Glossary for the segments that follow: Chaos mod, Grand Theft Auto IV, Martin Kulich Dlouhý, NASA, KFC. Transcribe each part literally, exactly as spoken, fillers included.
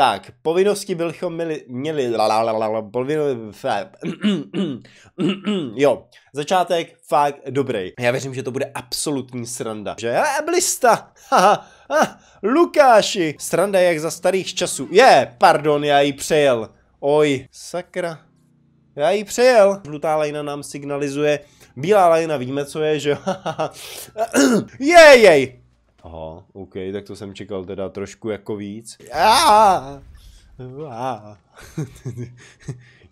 Tak, povinnosti bychom měli, měli lalalala, povinnosti, fé, jo, začátek fakt dobrý. Já věřím, že to bude absolutní sranda, že je blista, haha, ha, Lukáši, sranda jak za starých časů, je, pardon, já ji přejel, oj, sakra, já ji přejel, žlutá lajna nám signalizuje, bílá lajna víme, co je, že haha, jej, jej. Aha, OK, tak to jsem čekal teda trošku jako víc. Aaaa! Aaaa!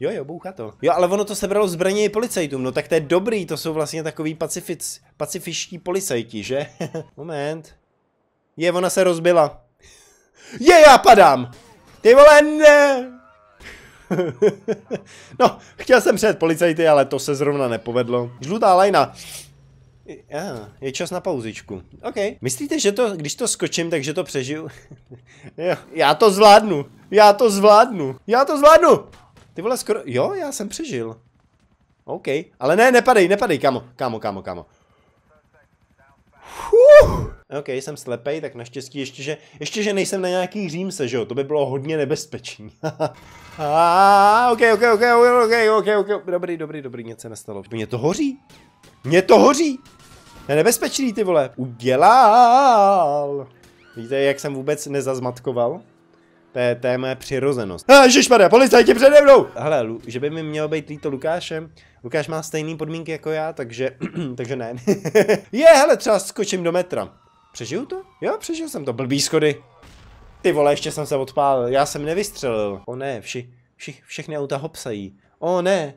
Jo, jo, bouchá to. Jo, ale ono to sebralo zbraně i policajtům, no tak to je dobrý, to jsou vlastně takový pacific, pacifiští policajti, že? Moment. Je, ona se rozbila. Je, já padám! Ty vole, ne! No, chtěl jsem před policajty, ale to se zrovna nepovedlo. Žlutá lajna. Ah, je čas na pauzičku. OK. Myslíte, že to, když to skočím, takže to přežiju? Jo, já to zvládnu. Já to zvládnu. Já to zvládnu. Ty vole, skoro... Jo, já jsem přežil. OK. Ale ne, nepadej, nepadej, kamo. Kamo, kamo, kamo. Fuh. OK, jsem slepej, tak naštěstí ještě, že... Ještě, že nejsem na nějaký římse, že jo? To by bylo hodně nebezpečný. Ah, OK, OK, OK, OK, OK, OK. Dobrý, dobrý, dobrý, něco se nestalo. Mně to hoří. Mně to hoří. Je nebezpečný, ty vole. Udělal. Víte, jak jsem vůbec nezazmatkoval? To je, to je moje přirozenost. A ježišmarja, policajti přede mnou! Hele, že by mi mělo být líto Lukášem. Lukáš má stejné podmínky jako já, takže, takže ne. Je, hele, třeba skočím do metra. Přežiju to? Jo, přežil jsem to. Blbý schody. Ty vole, ještě jsem se odpálil. Já jsem nevystřelil. O ne, vši, vši, všechny auta hopsají. O ne.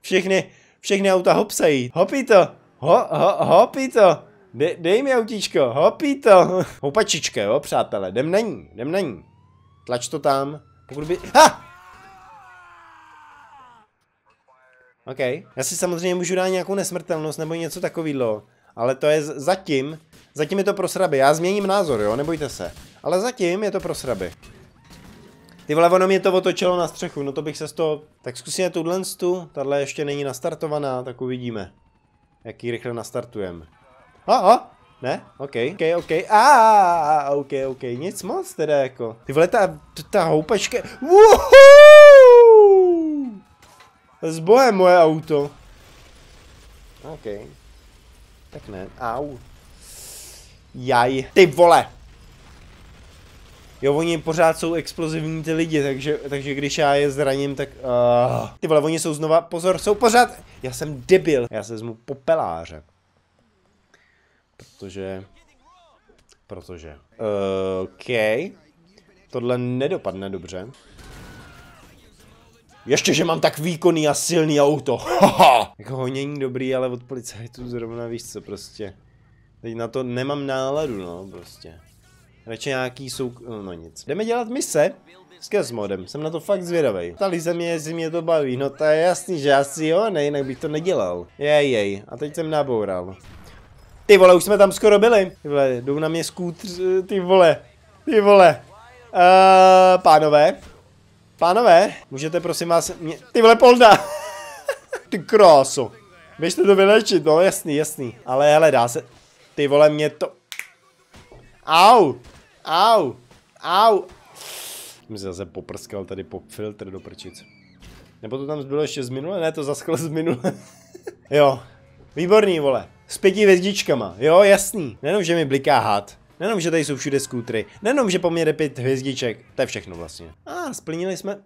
Všechny... Všechny auta hopsají. Hopí to. Ho, ho, hopí to. De, dej mi autíčko. Hopí to. Houpačička, jo, přátelé. Jdem na ní. Jdem na ní. Tlač to tam. Pokud by... Ha! OK. Já si samozřejmě můžu dát nějakou nesmrtelnost nebo něco takového. Ale to je zatím... Zatím je to pro sraby. Já změním názor, jo? Nebojte se. Ale zatím je to pro sraby. Ty vole, ono mě to otočilo na střechu, no to bych se z toho... Tak zkusíme tuhle stu, tahle ještě není nastartovaná, tak uvidíme, jaký rychle nastartujeme. Aha, ne, ok, ok, ok, aaa, ok, ok, nic moc teda jako. Ty vole, ta, ta houpačka, wuhuu, zbohem moje auto. Ok, tak ne, au, jaj, ty vole. Jo, oni pořád jsou explozivní ty lidi, takže, takže když já je zraním, tak... Uh, ty vole, oni jsou znova... Pozor, jsou pořád... Já jsem debil. Já se vezmu popeláře. Protože... Protože... Uh, OK. Tohle nedopadne dobře. Ještě, že mám tak výkonný a silný auto. Haha. Jako honění dobrý, ale od policajtů zrovna víš co, prostě. Teď na to nemám náladu, no, prostě. Radši nějaký souk... no nic. Jdeme dělat mise s Chaos modem, jsem na to fakt zvědavej. Ptali se mě, jestli mě to baví, no to je jasný, že asi jo, ne, jinak bych to nedělal. Jej, jej, a teď jsem naboural. Ty vole, už jsme tam skoro byli. Ty vole, jdou na mě skůtr, ty vole, ty vole. Uh, pánové, pánové, můžete prosím vás mě... Ty vole, polda. Ty kráso, běžte to vylečit, no jasný, jasný. Ale hele, dá se, ty vole, mě to... Au. Au, au. Jsem se zase poprskal tady po filtr do prčic. Nebo to tam zbylo ještě z minule? Ne, to zaschlo z minule. Jo, výborný vole. S pěti hvězdičkama, jo, jasný. Nenom, že mi bliká had. Nenom, že tady jsou všude skútry. Nenom, že po mně jde pět hvězdiček. To je všechno vlastně. A, ah, splnili jsme...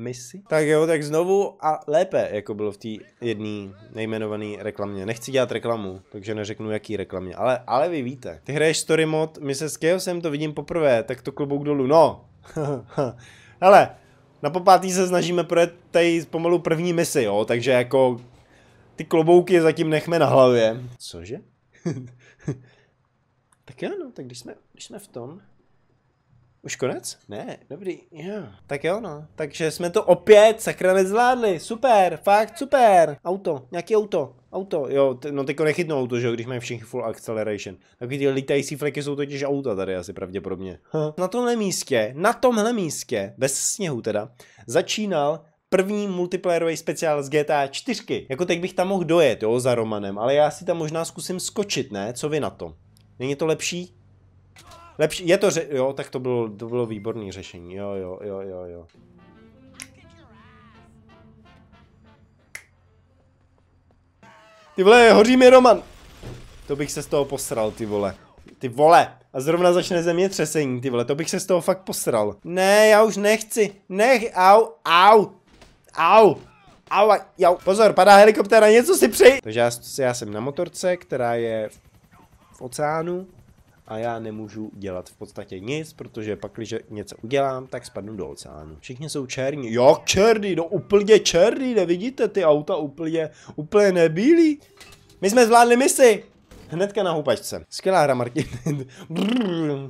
Misi? Tak jo, tak znovu a lépe, jako bylo v té jedné nejmenované reklamě. Nechci dělat reklamu, takže neřeknu jaký reklamě, ale, ale vy víte. Ty hraješ story mod, my se s Chaosem to vidím poprvé, tak to klobouk dolů, no. Hele, na popátý se snažíme projet tady pomalu první misi, jo, takže jako ty klobouky zatím nechme na hlavě. Cože? Tak jo, no, tak když jsme, když jsme v tom... Už konec? Ne, dobrý, jo. Tak jo no, takže jsme to opět sakra nezvládli, super, fakt super. Auto, nějaký auto, auto, jo, no teďko nechytnou auto, že jo, když mají všichni full acceleration. Takový ty lítající fleky jsou totiž auta tady asi pravděpodobně. Ha. Na tomhle místě, na tomhle místě, bez sněhu teda, začínal první multiplayerový speciál z G T A čtyři. Jako teď bych tam mohl dojet, jo, za Romanem, ale já si tam možná zkusím skočit, ne, co vy na to? Není to lepší? Lepší, je to ře... Jo, tak to bylo, to bylo výborné řešení, jo, jo, jo, jo, jo. Ty vole, hoří mi Roman! To bych se z toho posral, ty vole. Ty vole! A zrovna začne zemětřesení, ty vole, to bych se z toho fakt posral. Ne, já už nechci, nech, au, au, au, au, jau. Pozor, padá helikoptéra, něco si přij! Takže já, já jsem na motorce, která je v oceánu. A já nemůžu dělat v podstatě nic, protože pak, když něco udělám, tak spadnu do oceánu. Všichni jsou černí. Jak černý? No úplně černý, nevidíte ty auta úplně, úplně nebílí. My jsme zvládli misi. Hnedka na houpačce. Skvělá hra, Martin.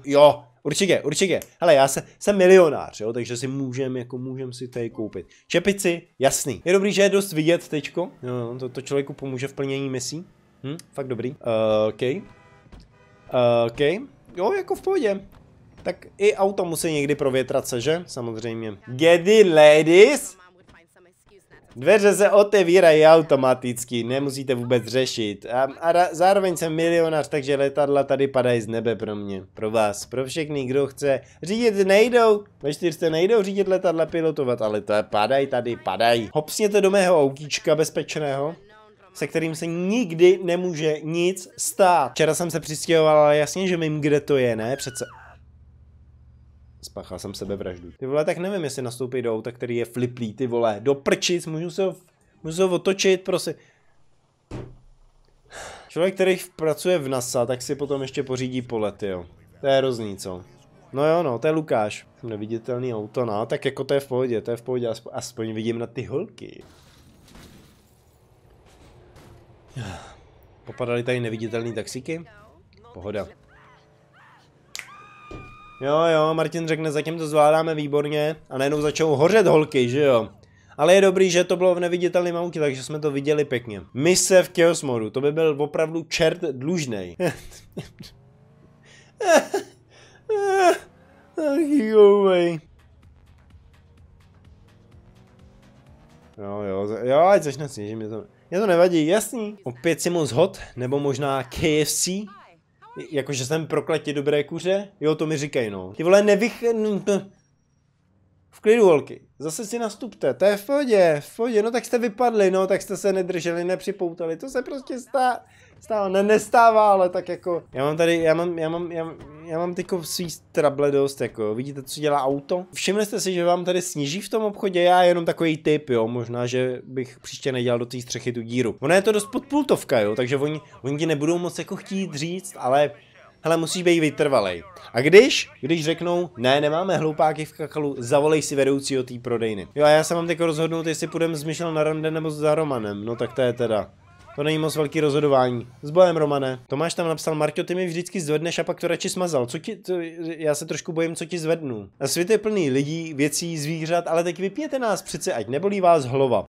Jo, určitě, určitě. Hele, já se, jsem milionář, jo, takže si můžem, jako můžem si tady koupit. Čepici, jasný. Je dobrý, že je dost vidět teďko. Jo, to, to člověku pomůže v plnění misí. Hm, fakt dobrý. Uh, OK. Uh, OK, jo, jako v pohodě. Tak i auto musí někdy provětrat se, že? Samozřejmě. Get it, ladies! Dveře se otevírají automaticky, nemusíte vůbec řešit. A, a zároveň jsem milionář, takže letadla tady padají z nebe pro mě. Pro vás, pro všechny, kdo chce. Řídit nejdou, ve čtyřce nejdou řídit letadla, pilotovat, ale to padají tady, padají. Hopsněte do mého autíčka bezpečného, se kterým se nikdy nemůže nic stát. Včera jsem se přistěhoval, ale jasně, že vím, kde to je, ne? Přece. Spáchal jsem sebevraždu. Ty vole, tak nevím, jestli nastoupí do auta, který je fliplý, ty vole. Do prčic, můžu se ho, můžu se ho otočit, prosím. Člověk, který pracuje v NASA, tak si potom ještě pořídí polety, jo. To je hrozný, co? No jo, no, to je Lukáš. Neviditelný auto, no, tak jako to je v pohodě, to je v pohodě, aspoň, aspoň vidím na ty holky. Popadaly tady neviditelné taxíky? Pohoda. Jo, jo, Martin řekne, zatím to zvládáme výborně a najednou začnou hořet holky, že jo? Ale je dobrý, že to bylo v neviditelném autě, takže jsme to viděli pěkně. Mise v Chaos modu, to by byl opravdu čert dlužnej. Jo, jo, jo, ať začne sněžit, mě to... Mě to nevadí, jasný. Opět si moc hot, nebo možná K F C. Jakože jsem prokletě dobré kuře. Jo, to mi říkají, no. Ty vole, nevych... V klidu, holky. Zase si nastupte, to je v pohodě, v pohodě. No tak jste vypadli, no, tak jste se nedrželi, nepřipoutali. To se prostě stá... stává, ne, nestává, ale tak jako... Já mám tady, já mám, já mám, já mám, já mám teďko svý trable dost, jako. Vidíte, co dělá auto? Všimli jste si, že vám tady sníží v tom obchodě? Já jenom takový tip, jo. Možná, že bych příště nedělal do té střechy tu díru. Ona je to dost podpultovka, jo, takže oni, oni ti nebudou moc jako chtít říct, ale... Hele, musíš být vytrvalej. A když, když řeknou, ne, nemáme hloupáky v kakalu, zavolej si vedoucího té prodejny. Jo, a já se mám teď rozhodnout, jestli půjdem s Michel na rande nebo za Romanem. No tak to je teda. To není moc velký rozhodování. S bojem, Romane. Tomáš tam napsal, Marťo, ty mi vždycky zvedneš a pak to radši smazal. Co ti, to, já se trošku bojím, co ti zvednu. A svět je plný lidí, věcí, zvířat, ale teď vypněte nás přece, ať nebolí vás hlava.